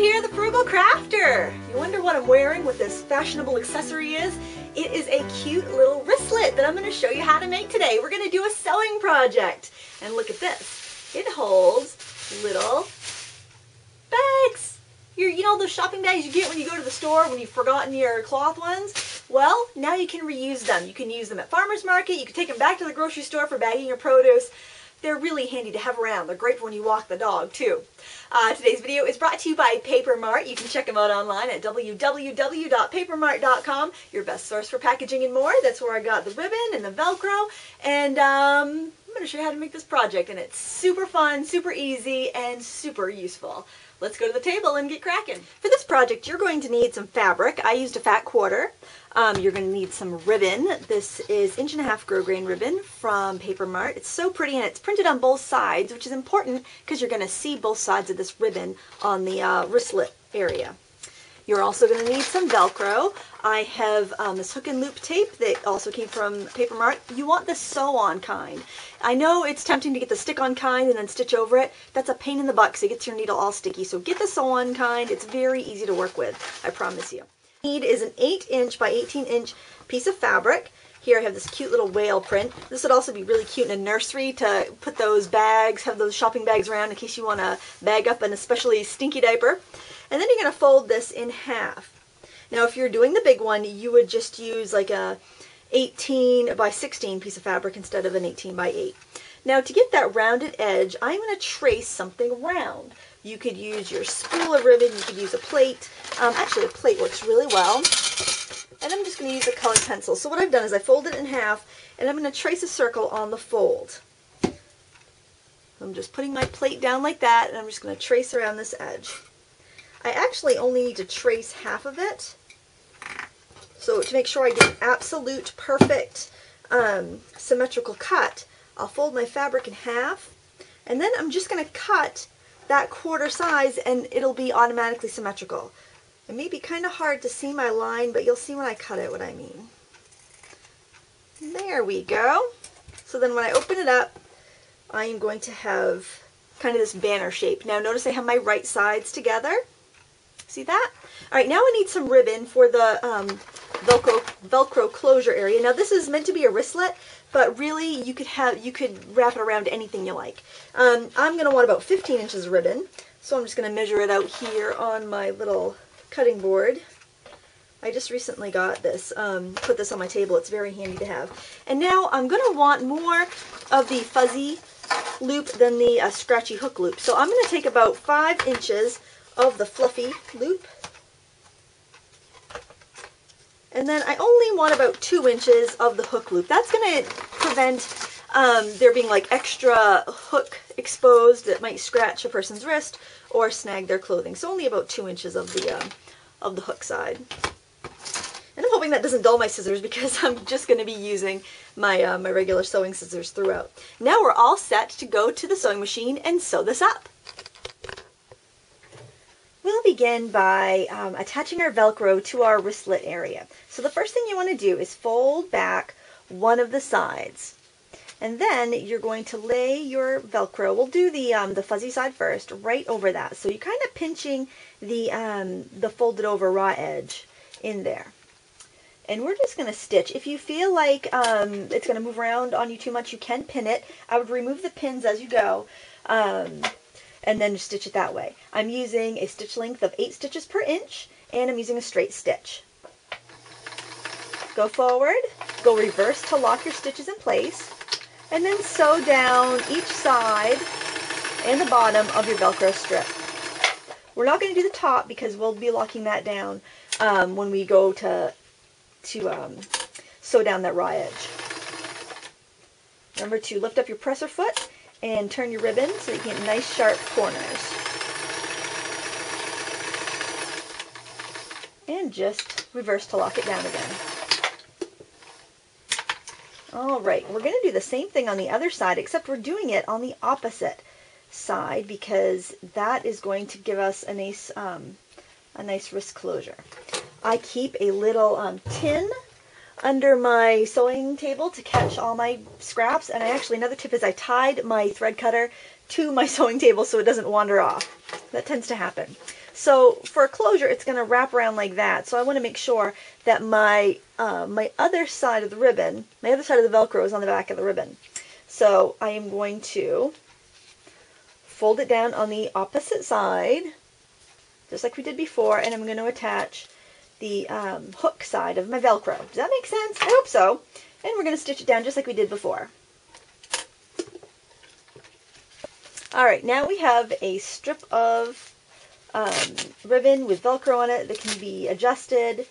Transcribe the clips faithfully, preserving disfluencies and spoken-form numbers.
here, the Frugal Crafter. You wonder what I'm wearing, what this fashionable accessory is? It is a cute little wristlet that I'm going to show you how to make today. We're going to do a sewing project. And look at this. It holds little bags. Your, you know those shopping bags you get when you go to the store when you've forgotten your cloth ones? Well, now you can reuse them. You can use them at farmers market. You can take them back to the grocery store for bagging your produce. They're really handy to have around. They're great for when you walk the dog, too. Uh, today's video is brought to you by Paper Mart. You can check them out online at w w w dot paper mart dot com, your best source for packaging and more. That's where I got the ribbon and the Velcro. And um, I'm going to show you how to make this project. And it's super fun, super easy, and super useful. Let's go to the table and get cracking. For this project, you're going to need some fabric. I used a fat quarter. Um, you're going to need some ribbon. This is inch and a half grosgrain ribbon from Paper Mart. It's so pretty, and it's printed on both sides, which is important because you're going to see both sides of this ribbon on the uh, wristlet area. You're also going to need some Velcro. I have um, this hook and loop tape that also came from Paper Mart. You want the sew-on kind. I know it's tempting to get the stick-on kind and then stitch over it. That's a pain in the butt because it gets your needle all sticky. So get the sew-on kind. It's very easy to work with, I promise you. What you need is an eight inch by eighteen inch piece of fabric. Here I have this cute little whale print. This would also be really cute in a nursery to put those bags, have those shopping bags around in case you want to bag up an especially stinky diaper. And then you're going to fold this in half. Now if you're doing the big one, you would just use like a eighteen by sixteen piece of fabric instead of an eighteen by eight. Now to get that rounded edge, I'm going to trace something round. You could use your spool of ribbon, you could use a plate. Um, actually a plate works really well. And I'm just going to use a colored pencil. So what I've done is I fold it in half, and I'm going to trace a circle on the fold. I'm just putting my plate down like that, and I'm just going to trace around this edge. I actually only need to trace half of it, so to make sure I get an absolute perfect um, symmetrical cut, I'll fold my fabric in half, and then I'm just going to cut that quarter size, and it'll be automatically symmetrical. It may be kind of hard to see my line, but you'll see when I cut it what I mean. There we go. So then when I open it up, I am going to have kind of this banner shape. Now notice I have my right sides together. See that? All right, now I need some ribbon for the um, Velcro, Velcro closure area. Now this is meant to be a wristlet, but really you could have you could wrap it around anything you like. Um, I'm going to want about fifteen inches of ribbon, so I'm just going to measure it out here on my little cutting board. I just recently got this, um, put this on my table. It's very handy to have. And now I'm going to want more of the fuzzy loop than the uh, scratchy hook loop. So I'm going to take about five inches of the fluffy loop. And then I only want about two inches of the hook loop. That's going to prevent um, there being like extra hook exposed that might scratch a person's wrist or snag their clothing. So only about two inches of the um, of the hook side. And I'm hoping that doesn't dull my scissors because I'm just going to be using my uh, my regular sewing scissors throughout. Now we're all set to go to the sewing machine and sew this up. We'll begin by um, attaching our Velcro to our wristlet area. So the first thing you want to do is fold back one of the sides. And then you're going to lay your Velcro, we'll do the um, the fuzzy side first, right over that. So you're kind of pinching the, um, the folded over raw edge in there. And we're just going to stitch. If you feel like um, it's going to move around on you too much, you can pin it. I would remove the pins as you go. Um, and then stitch it that way. I'm using a stitch length of eight stitches per inch, and I'm using a straight stitch. Go forward, go reverse to lock your stitches in place, and then sew down each side and the bottom of your Velcro strip. We're not going to do the top because we'll be locking that down um, when we go to, to um, sew down that raw edge. Remember to lift up your presser foot and turn your ribbon so you get nice sharp corners. And just reverse to lock it down again. Alright, we're going to do the same thing on the other side, except we're doing it on the opposite side because that is going to give us a nice, um, a nice wrist closure. I keep a little um, tin under my sewing table to catch all my scraps, and I actually, another tip is I tied my thread cutter to my sewing table so it doesn't wander off. That tends to happen. So for a closure, it's going to wrap around like that. So I want to make sure that my uh, my other side of the ribbon, my other side of the Velcro is on the back of the ribbon. So I am going to fold it down on the opposite side, just like we did before, and I'm going to attach the um, hook side of my Velcro. Does that make sense? I hope so. And we're going to stitch it down just like we did before. Alright, now we have a strip of um, ribbon with Velcro on it that can be adjusted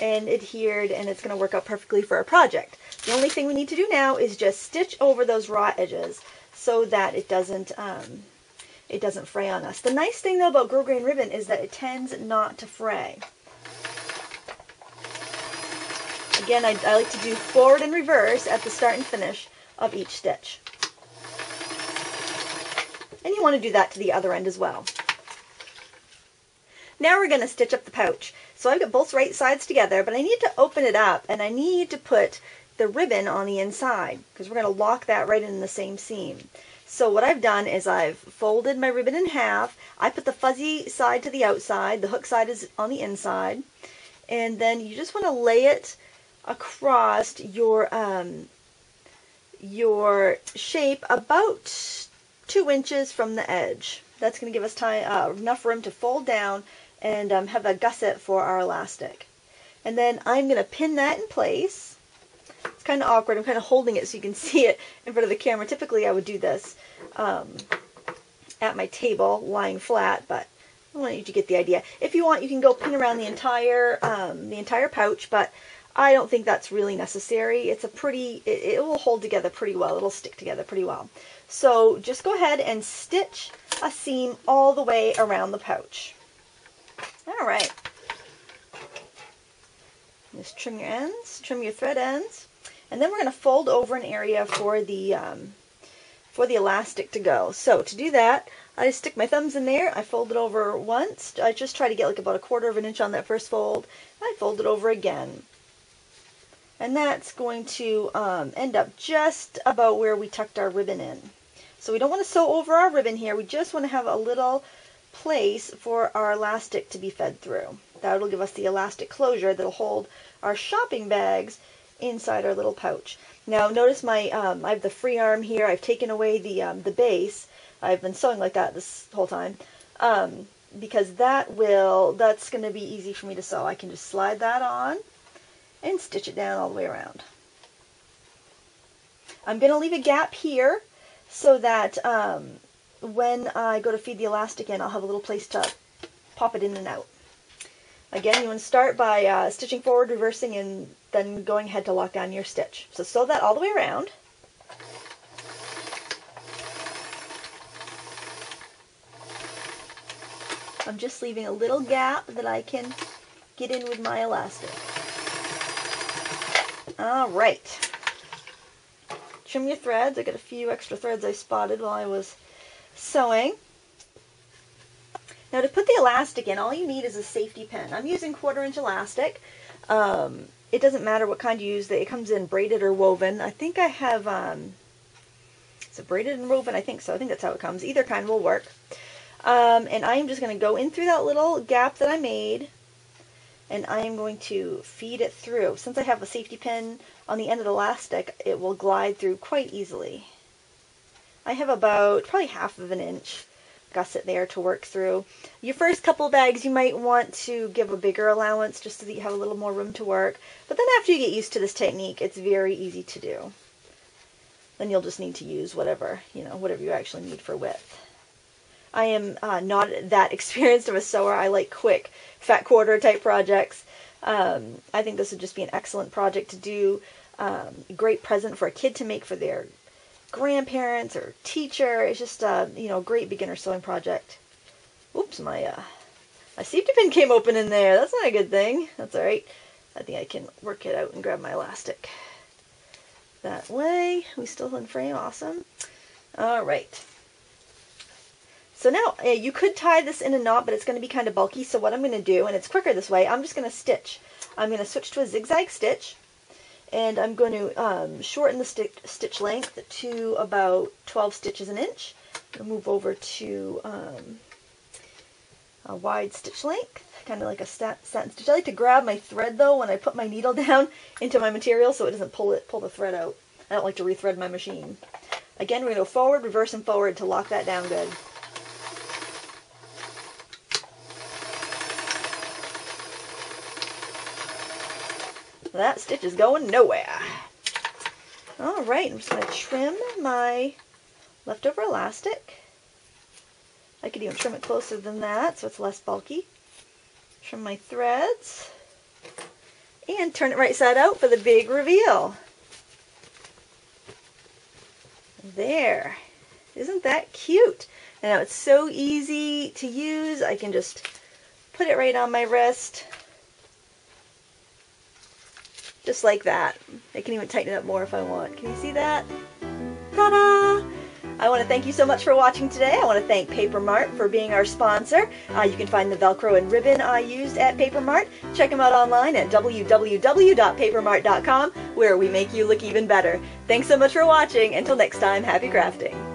and adhered, and it's going to work out perfectly for our project. The only thing we need to do now is just stitch over those raw edges so that it doesn't um, it doesn't fray on us. The nice thing though about grosgrain ribbon is that it tends not to fray. Again, I, I like to do forward and reverse at the start and finish of each stitch. And you want to do that to the other end as well. Now we're going to stitch up the pouch. So I've got both right sides together, but I need to open it up and I need to put the ribbon on the inside because we're going to lock that right in the same seam. So what I've done is I've folded my ribbon in half. I put the fuzzy side to the outside, the hook side is on the inside, and then you just want to lay it across your um, your shape about two inches from the edge. That's going to give us time, uh, enough room to fold down and um, have a gusset for our elastic. And then I'm going to pin that in place. It's kind of awkward. I'm kind of holding it so you can see it in front of the camera. Typically I would do this um, at my table lying flat, but I want you to get the idea. If you want, you can go pin around the entire um, the entire pouch, but I don't think that's really necessary. It's a pretty, it, it will hold together pretty well. It'll stick together pretty well. So just go ahead and stitch a seam all the way around the pouch. All right. Just trim your ends, trim your thread ends, and then we're going to fold over an area for the um, for the elastic to go. So to do that, I stick my thumbs in there. I fold it over once. I just try to get like about a quarter of an inch on that first fold. I fold it over again. And that's going to um, end up just about where we tucked our ribbon in. So we don't want to sew over our ribbon here. We just want to have a little place for our elastic to be fed through. That'll give us the elastic closure that'll hold our shopping bags inside our little pouch. Now notice my um, I have the free arm here. I've taken away the um, the base. I've been sewing like that this whole time um, because that will that's going to be easy for me to sew. I can just slide that on and stitch it down all the way around. I'm going to leave a gap here so that um, when I go to feed the elastic in, I'll have a little place to pop it in and out. Again, you want to start by uh, stitching forward, reversing, and then going ahead to lock down your stitch. So sew that all the way around. I'm just leaving a little gap that I can get in with my elastic. All right, trim your threads. I got a few extra threads I spotted while I was sewing. Now to put the elastic in, all you need is a safety pin. I'm using quarter inch elastic. Um, it doesn't matter what kind you use. It comes in braided or woven. I think I have, um, is it braided and woven? I think so. I think that's how it comes. Either kind will work. Um, and I am just going to go in through that little gap that I made, and I am going to feed it through. Since I have a safety pin on the end of the elastic, it will glide through quite easily. I have about probably half of an inch gusset there to work through. Your first couple bags, you might want to give a bigger allowance just so that you have a little more room to work. But then after you get used to this technique, it's very easy to do. Then you'll just need to use whatever, you know, whatever you actually need for width. I am uh, not that experienced of a sewer. I like quick, fat quarter type projects. Um, I think this would just be an excellent project to do. Um, great present for a kid to make for their grandparents or teacher. It's just a you know great beginner sewing project. Oops, my uh, my safety pin came open in there. That's not a good thing. That's all right. I think I can work it out and grab my elastic that way. We still in frame. Awesome. All right. So now, you could tie this in a knot, but it's going to be kind of bulky, so what I'm going to do, and it's quicker this way, I'm just going to stitch. I'm going to switch to a zigzag stitch, and I'm going to um, shorten the sti stitch length to about twelve stitches an inch. I'll move over to, um, a wide stitch length, kind of like a satin stitch. I like to grab my thread though when I put my needle down into my material so it doesn't pull it pull the thread out. I don't like to rethread my machine. Again, we're going to go forward, reverse, and forward to lock that down good. That stitch is going nowhere. All right, I'm just going to trim my leftover elastic. I could even trim it closer than that so it's less bulky. Trim my threads and turn it right side out for the big reveal. There. Isn't that cute? And now it's so easy to use. I can just put it right on my wrist. Just like that. I can even tighten it up more if I want. Can you see that? Ta-da! I want to thank you so much for watching today. I want to thank Paper Mart for being our sponsor. Uh, you can find the Velcro and ribbon I used at Paper Mart. Check them out online at w w w dot paper mart dot com, where we make you look even better. Thanks so much for watching. Until next time, happy crafting.